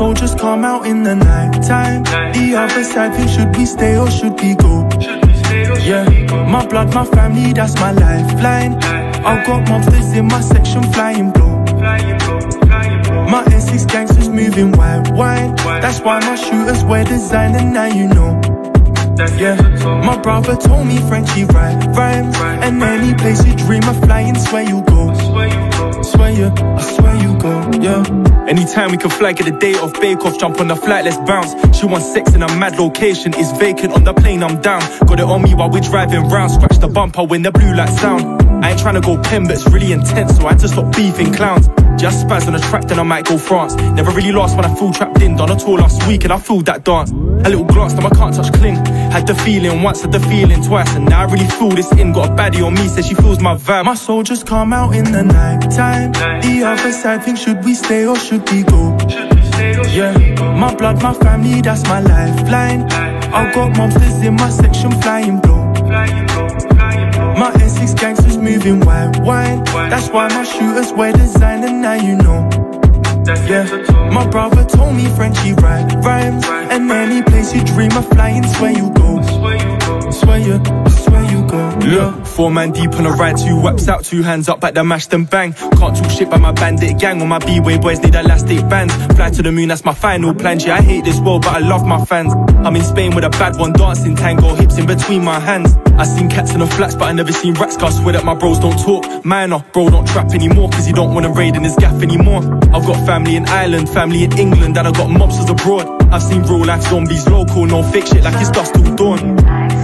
soldiers come out in the night time. The other side thinks should we stay or should we go? Yeah, my blood, my family, that's my lifeline. I've got mobsters in my section flying blow. My Essex gangsters moving white wine. That's why my shooters wear designer, now you know. Yeah, my brother told me Frenchie rhymes. And any place you dream of flying, swear you go. Swear you, I swear you go, yeah. Anytime we can fly, get a day off, bake off, jump on the flight, let's bounce. She wants sex in a mad location, it's vacant on the plane, I'm down. Got it on me while we're driving round, scratch the bumper when the blue lights sound. I ain't tryna go pen, but it's really intense, so I just stop beefing clowns. Just spaz on a track, then I might go France. Never really lost when I feel trapped in. Done a tour last week and I feel that dance. A little glance, now I can't touch cling. Had the feeling once, had the feeling twice, and now I really feel this in. Got a baddie on me, says she feels my vibe. My soldiers come out in the night time. The other side thinks should we stay or should we go? Yeah, my blood, my family, that's my lifeline. I've got mobsters in my section flying blow. My Essex gangsters moving white wine. That's why my shooters wear designer, now you know. Yeah, my brother told me Frenchie rhymes. And any place you dream of flying, swear you go. Swear you, I swear you go. Look, 4 man deep on a ride, 2 whaps out, 2 hands up back, then mash them bang. Can't talk shit by my bandit gang. On my B-way boys need elastic bands. Fly to the moon, that's my final plan. Yeah, I hate this world, but I love my fans. I'm in Spain with a bad one, dancing tango, hips in between my hands. I seen cats in the flats, but I never seen rats. Cause I swear that my bros don't talk. Minor, bro don't trap anymore, cause he don't wanna raid in his gaff anymore. I've got family in Ireland, family in England, and I've got mobsters abroad. I've seen real life zombies local, no fake shit like it's dust till dawn.